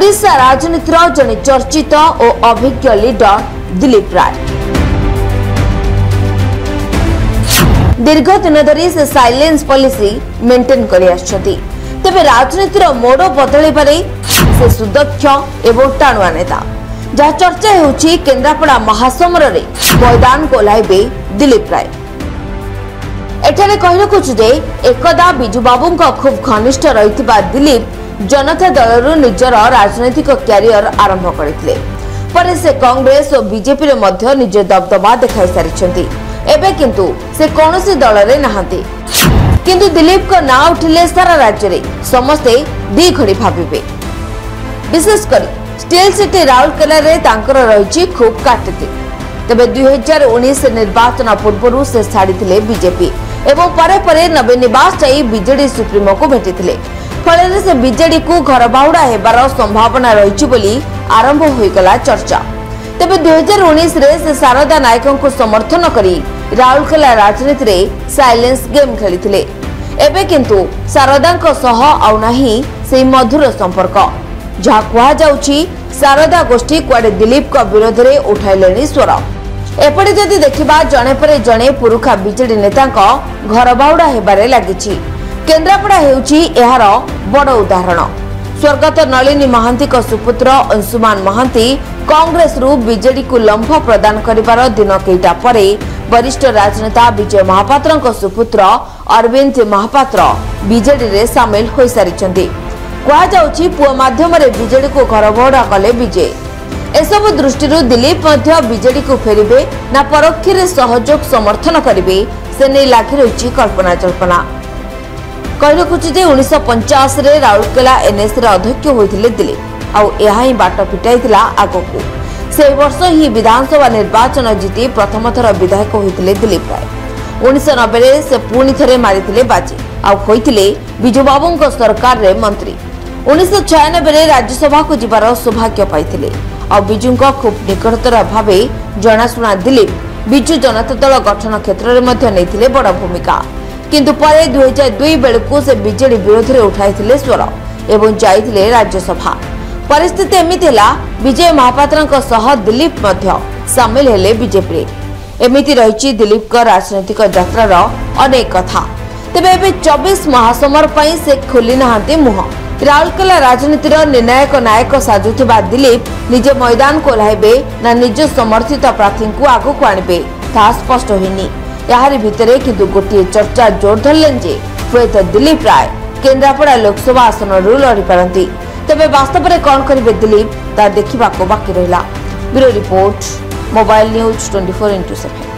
ओडिशा राजनीतिर जने चर्चित और अभिज्ञ लीडर दिलीप राय दीर्घ दिन धरी से साइलेंस पॉलिसी मेंटेन करि आछथि। तेबे राजनीतिर मोड़ बदलिबारे से सुदक्ष एवं टाणुआ नेता जहाँ चर्चा होउछि केंद्रापड़ा महासमरे मैदान को लाइबे दिलीप राय। एठारे कहि रखुछु जे एकदा बिजू बाबू खूब घनिष्ठ रही दिलीप जनता दलरू निजर राजनैतिक क्यारियर आरंभ करथिले परे से कांग्रेस और बीजेपी रे मध्य निज दबदबा देखाई सारिछंती। एबे किंतु से कोनोसी दल रे नहांती, किंतु दिलीप को ना उठिले सारा राज्य रे समस्ते दी घड़ी भाबिबे। विशेषकर स्टील सिटी राउरकेला रे तांकर रहिछि खूब काटती। तबे 2019 निर्वाचन पूर्व से छाड़िथिले बीजेपी एवं परे परे नवीन निवास जाई बीजेडी सुप्रीमो को भेटिथिले। फल से बीजेडी को घर बाहुड़ा होवार संभावना रही आरंभ होगला चर्चा। तेज 2019 से शारदा नायक को समर्थन करी राउरकेला राजनीति में साइलेंस गेम खेली। एबे किंतु शारदा आउना से मधुर संपर्क जहाँ कहुच्छी शारदा गोष्ठी कुआडे दिलीप विरोध में उठाइले स्वर। एपटे जदि देखा जड़े पर जड़े पुरुखा बीजेडी नेता घर बाहुड़ा होबार लगी। केंद्रापड़ा हेउची एहार बड़ उदाहरण। स्वर्गत नलिनी महांती को सुपुत्र अंशुमान महांती कांग्रेस रु बीजेडी को लंफ प्रदान करिवार दिन केटा परे वरिष्ठ राजनेता विजय महापात्र को सुपुत्र अरविंद महापात्र बीजेडी रे शामिल होई सारिचंती। कहा जाउची पुआ माध्यम रे बीजेडी को घरबड़ा कले विजय। एसब दृष्टि दिलीप मध्य बीजेडी को फेरिबे ना परोक्षरे सहयोग समर्थन करिवे से नै लागि रहिची कल्पना जल्पना। कहि रखुची जे 1950 राउरकेला एनएससी अध्यक्ष होइथिले दिलीप आउ एहा ही बाट फिटाइथिला आगकू। से वर्ष ही विधानसभा निर्वाचन जीति प्रथम थर विधायक होइथिले दिलीप राय। 1990 से पुणी थरे मारिथिले बाजी आउ होइथिले बिजू बाबूंको सरकार रे मंत्री। 1996 राज्यसभा को जिबार सौभाग्य पाइथिले आउ बिजूंको खूब निकटतर भावे जणाशुणा दिलीप बिजू जनता दल गठन क्षेत्र रे मध्ये नेथिले बड़ भूमिका। किंतु परे 2002 बेलू से बीजेडी विरोध में उठाई स्वर एवं जाइए राज्यसभा। परिस्थिति एमती है विजय महापात्र दिलीप सामिल हेले बीजेपी। एमती रही दिलीप का राजनैतिक यात्रार अनेक कथा। तेबे एबे 24 महासमर पई से खोली नहांती मुह। राउरकेला राजनीतिर निर्णायक नायक साजुथिबा दिलीप निजे मैदान को लाइबे ना निज समर्थित प्रार्थी को आगक आणबे ता स्पष्ट होइनी। याहारी भितरे किंतु गोटे चर्चा जोर धरलें जे हुएत दिलीप राय केंद्रापड़ा लोकसभा आसन लड़ी पारती। तेबे वास्तव में कौन करेंगे दिलीप ता देखा बाकी रहा। Bureau report mobile news 24x7।